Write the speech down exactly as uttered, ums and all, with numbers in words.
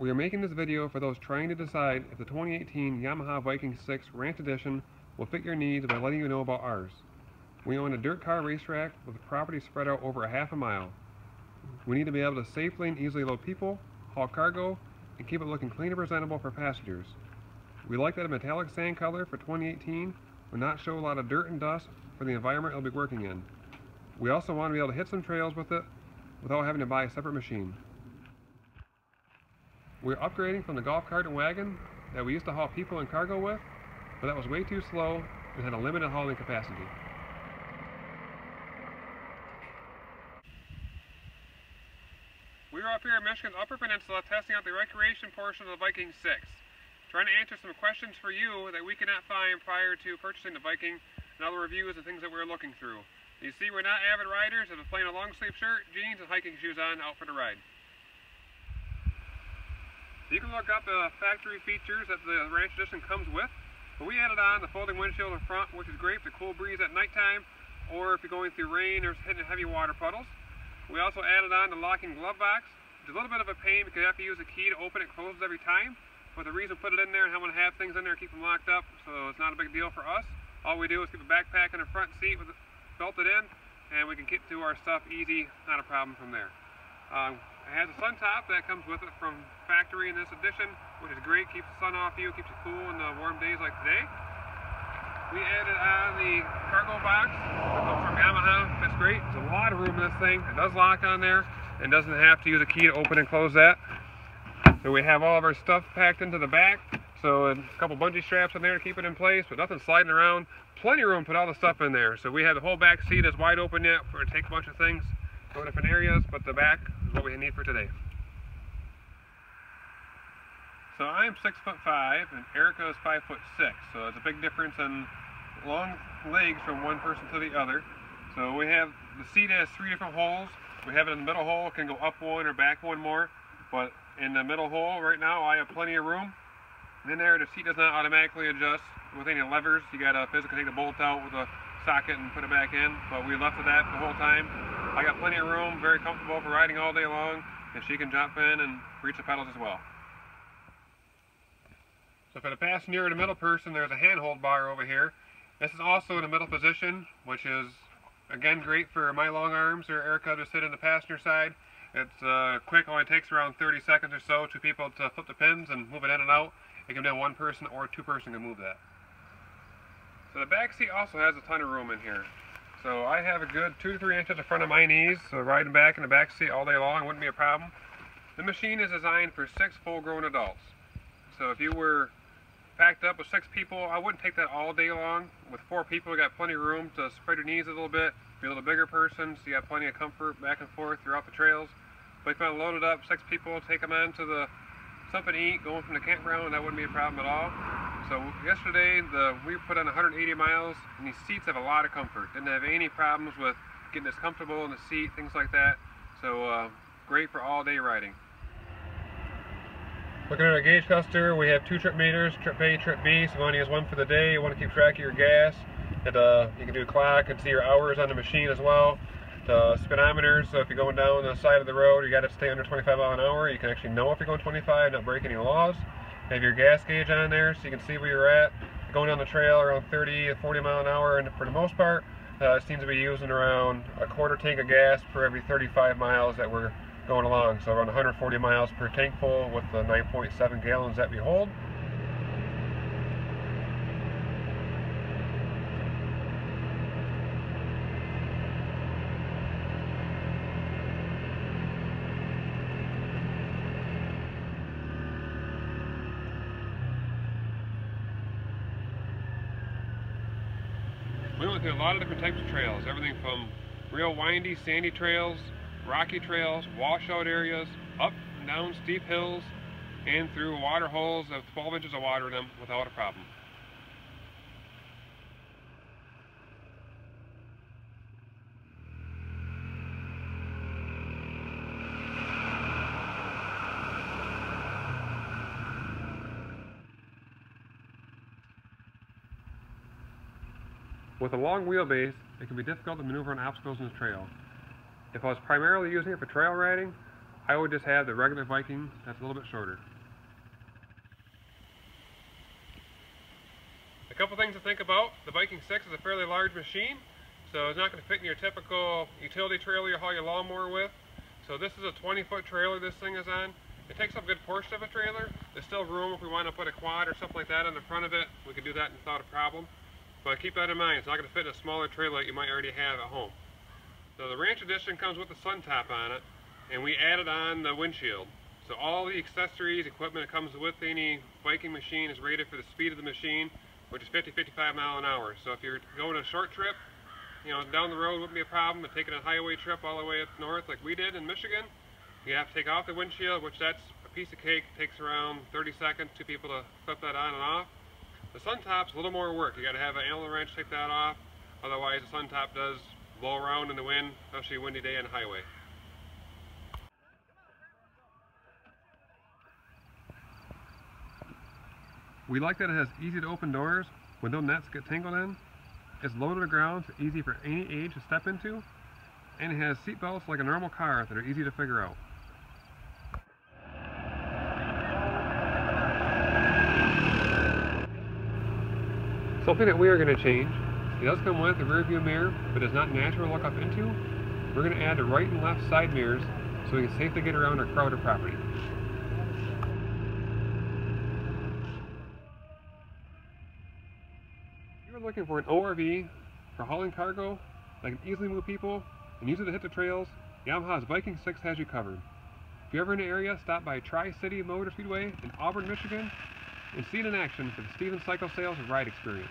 We are making this video for those trying to decide if the twenty eighteen Yamaha Viking six Ranch Edition will fit your needs by letting you know about ours. We own a dirt car racetrack with the property spread out over a half a mile. We need to be able to safely and easily load people, haul cargo, and keep it looking clean and presentable for passengers. We like that a metallic sand color for twenty eighteen will not show a lot of dirt and dust for the environment it'll be working in. We also want to be able to hit some trails with it without having to buy a separate machine. We're upgrading from the golf cart and wagon that we used to haul people and cargo with, but that was way too slow and had a limited hauling capacity. We are up here in Michigan's Upper Peninsula testing out the recreation portion of the Viking six, trying to answer some questions for you that we could not find prior to purchasing the Viking and other reviews and things that we were looking through. You see, we're not avid riders and we're playing a long sleeve shirt, jeans, and hiking shoes on out for the ride. You can look up the factory features that the Ranch Edition comes with, but we added on the folding windshield in front, which is great for the cool breeze at nighttime, or if you're going through rain or hitting heavy water puddles. We also added on the locking glove box, which is a little bit of a pain because you have to use a key to open it, closes every time, but the reason we put it in there and how we have things in there, keep them locked up, so it's not a big deal for us. All we do is keep a backpack in the front seat with it belted in, and we can get to our stuff easy, not a problem from there. Um, It has a sun top that comes with it from factory in this edition, which is great, keeps the sun off you, keeps you cool in the warm days like today. We added on the cargo box that comes from Yamaha. That's great. There's a lot of room in this thing. It does lock on there and doesn't have to use a key to open and close that. So we have all of our stuff packed into the back. So a couple bungee straps in there to keep it in place, but nothing sliding around. Plenty of room to put all the stuff in there. So we have the whole back seat is wide open yet for to take a bunch of things. Go different areas, but the back is what we need for today. So I'm six foot five and Erica is five foot six, so there's a big difference in long legs from one person to the other. So we have the seat has three different holes. We have it in the middle hole, can go up one or back one more, but in the middle hole right now I have plenty of room. And in there the seat does not automatically adjust with any levers. You gotta physically take the bolt out with a socket and put it back in, but we left it that the whole time. I got plenty of room, very comfortable for riding all day long, and she can jump in and reach the pedals as well. So for the passenger and the middle person, there's a handhold bar over here. This is also in the middle position, which is again great for my long arms or Erica to sit in the passenger side. It's uh, quick, only takes around thirty seconds or so, two people to flip the pins and move it in and out. It can be done one person or two person can move that. So the back seat also has a ton of room in here. So I have a good two to three inches in front of my knees, so riding back in the back seat all day long wouldn't be a problem. The machine is designed for six full-grown adults. So if you were packed up with six people, I wouldn't take that all day long. With four people, you got plenty of room to spread your knees a little bit. If you're a little bigger person, so you got plenty of comfort back and forth throughout the trails. But if you want to load it up, six people, take them on to the something to eat, going from the campground, that wouldn't be a problem at all. So yesterday the, we put on one hundred eighty miles and these seats have a lot of comfort. Didn't have any problems with getting us comfortable in the seat, things like that. So uh, great for all day riding. Looking at our gauge cluster, we have two trip meters, trip A, trip B. So you only use one for the day. You want to keep track of your gas. And, uh, you can do a clock and see your hours on the machine as well. The speedometers, so if you're going down the side of the road, you got to stay under twenty-five miles an hour. You can actually know if you're going twenty-five, not break any laws. Have your gas gauge on there so you can see where you're at. Going down the trail around thirty to forty miles an hour, and for the most part uh, it seems to be using around a quarter tank of gas for every thirty-five miles that we're going along, so around one hundred forty miles per tank full with the nine point seven gallons that we hold. We went through a lot of different types of trails, everything from real windy, sandy trails, rocky trails, washout areas, up and down steep hills, and through water holes of twelve inches of water in them without a problem. With a long wheelbase, it can be difficult to maneuver on obstacles in the trail. If I was primarily using it for trail riding, I would just have the regular Viking that's a little bit shorter. A couple things to think about. The Viking six is a fairly large machine, so it's not going to fit in your typical utility trailer you haul your lawnmower with. So this is a twenty foot trailer this thing is on. It takes up a good portion of a trailer. There's still room if we want to put a quad or something like that on the front of it. We can do that without a problem. But keep that in mind, it's not going to fit in a smaller trailer that you might already have at home. So the Ranch Edition comes with a sun top on it, and we added on the windshield. So all the accessories, equipment that comes with any Viking machine is rated for the speed of the machine, which is fifty, fifty-five mile an hour. So if you're going on a short trip, you know, down the road wouldn't be a problem, but taking a highway trip all the way up north like we did in Michigan, you have to take off the windshield, which that's a piece of cake, takes around thirty seconds, two people to flip that on and off. The sun top's a little more work. You got to have an Allen wrench take that off, otherwise the sun top does blow around in the wind, especially a windy day on the highway. We like that it has easy to open doors when no nuts get tangled in. It's low to the ground, so easy for any age to step into, and it has seat belts like a normal car that are easy to figure out. Something that we are going to change, it does come with a rear view mirror, but it's not natural to look up into. We're going to add the right and left side mirrors so we can safely get around our crowded property. If you're looking for an O R V for hauling cargo that can easily move people and use it to hit the trails, Yamaha's Viking six has you covered. If you're ever in the area, stop by Tri-City Motor Speedway in Auburn, Michigan, and see it in action for the Stevens' Cycle Sales and Ride Experience.